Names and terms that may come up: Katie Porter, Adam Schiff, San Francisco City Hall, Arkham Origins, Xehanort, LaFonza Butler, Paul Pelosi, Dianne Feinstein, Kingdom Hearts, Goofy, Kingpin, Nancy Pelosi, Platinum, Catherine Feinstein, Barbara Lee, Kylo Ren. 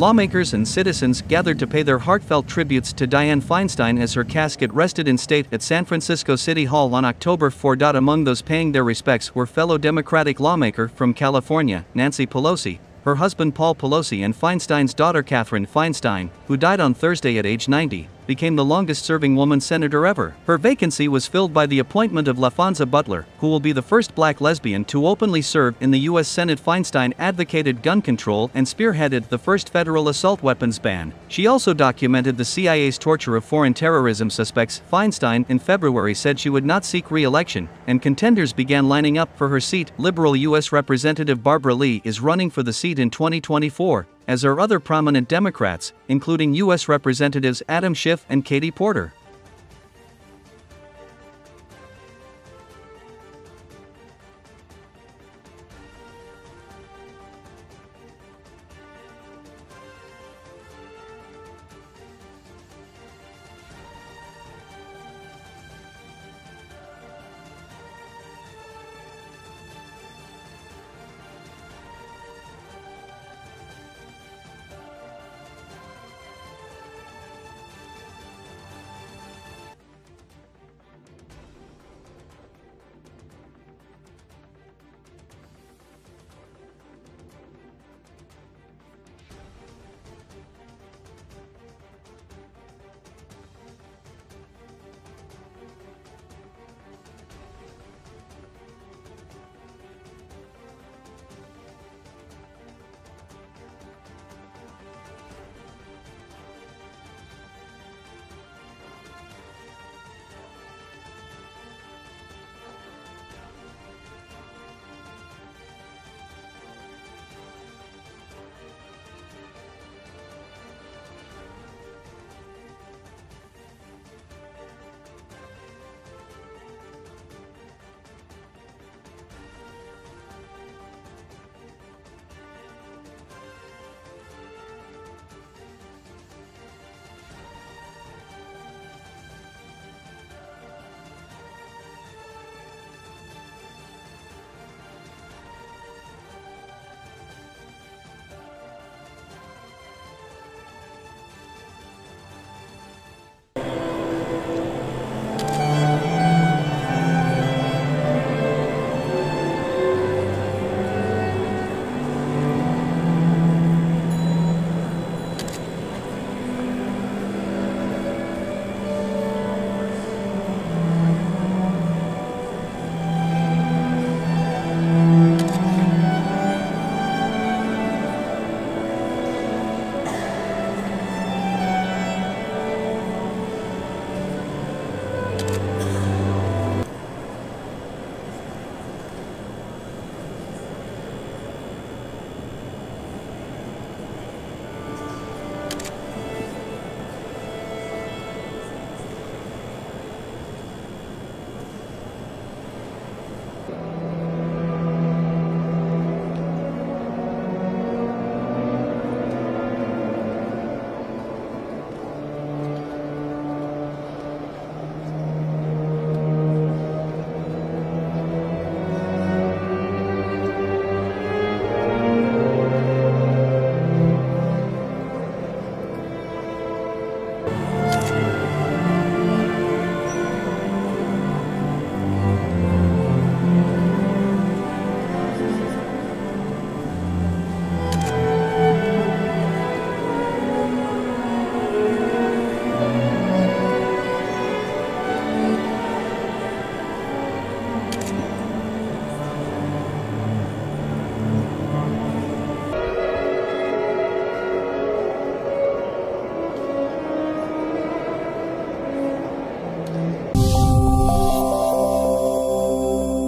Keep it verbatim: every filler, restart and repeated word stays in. lawmakers and citizens gathered to pay their heartfelt tributes to Dianne Feinstein as her casket rested in state at San Francisco City Hall on October fourth. Among those paying their respects were fellow Democratic lawmaker from California, Nancy Pelosi, her husband Paul Pelosi, and Feinstein's daughter Catherine Feinstein, who died on Thursday at age ninety, became the longest-serving woman senator ever. Her vacancy was filled by the appointment of LaFonza Butler, who will be the first black lesbian to openly serve in the U S Senate. Feinstein advocated gun control and spearheaded the first federal assault weapons ban. She also documented the C I A's torture of foreign terrorism suspects. Feinstein in February said she would not seek re-election, and contenders began lining up for her seat. Liberal U S Representative Barbara Lee is running for the seat in twenty twenty-four, as are other prominent Democrats, including U S Representatives Adam Schiff and Katie Porter.